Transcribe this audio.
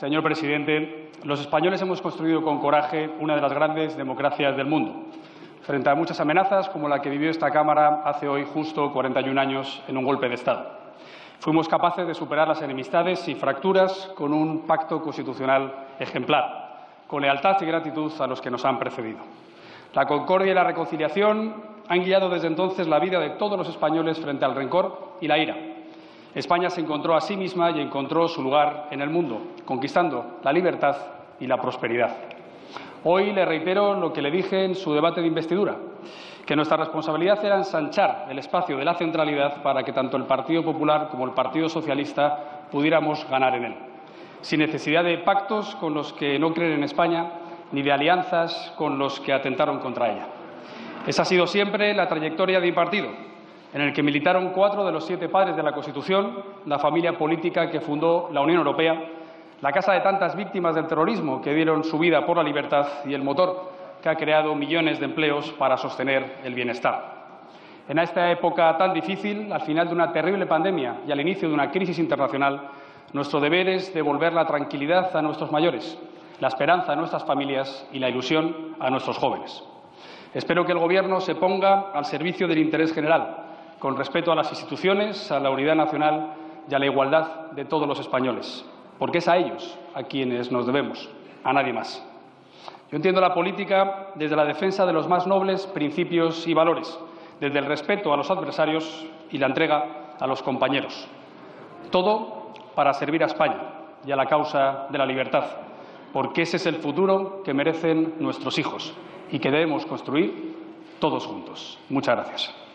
Señor presidente, los españoles hemos construido con coraje una de las grandes democracias del mundo, frente a muchas amenazas como la que vivió esta Cámara hace hoy justo 41 años en un golpe de Estado. Fuimos capaces de superar las enemistades y fracturas con un pacto constitucional ejemplar, con lealtad y gratitud a los que nos han precedido. La concordia y la reconciliación han guiado desde entonces la vida de todos los españoles frente al rencor y la ira. España se encontró a sí misma y encontró su lugar en el mundo, conquistando la libertad y la prosperidad. Hoy le reitero lo que le dije en su debate de investidura, que nuestra responsabilidad era ensanchar el espacio de la centralidad para que tanto el Partido Popular como el Partido Socialista pudiéramos ganar en él, sin necesidad de pactos con los que no creen en España ni de alianzas con los que atentaron contra ella. Esa ha sido siempre la trayectoria de mi partido, en el que militaron 4 de los 7 padres de la Constitución, la familia política que fundó la Unión Europea, la casa de tantas víctimas del terrorismo que dieron su vida por la libertad y el motor que ha creado millones de empleos para sostener el bienestar. En esta época tan difícil, al final de una terrible pandemia y al inicio de una crisis internacional, nuestro deber es devolver la tranquilidad a nuestros mayores, la esperanza a nuestras familias y la ilusión a nuestros jóvenes. Espero que el Gobierno se ponga al servicio del interés general, con respeto a las instituciones, a la unidad nacional y a la igualdad de todos los españoles, porque es a ellos a quienes nos debemos, a nadie más. Yo entiendo la política desde la defensa de los más nobles principios y valores, desde el respeto a los adversarios y la entrega a los compañeros. Todo para servir a España y a la causa de la libertad, porque ese es el futuro que merecen nuestros hijos y que debemos construir todos juntos. Muchas gracias.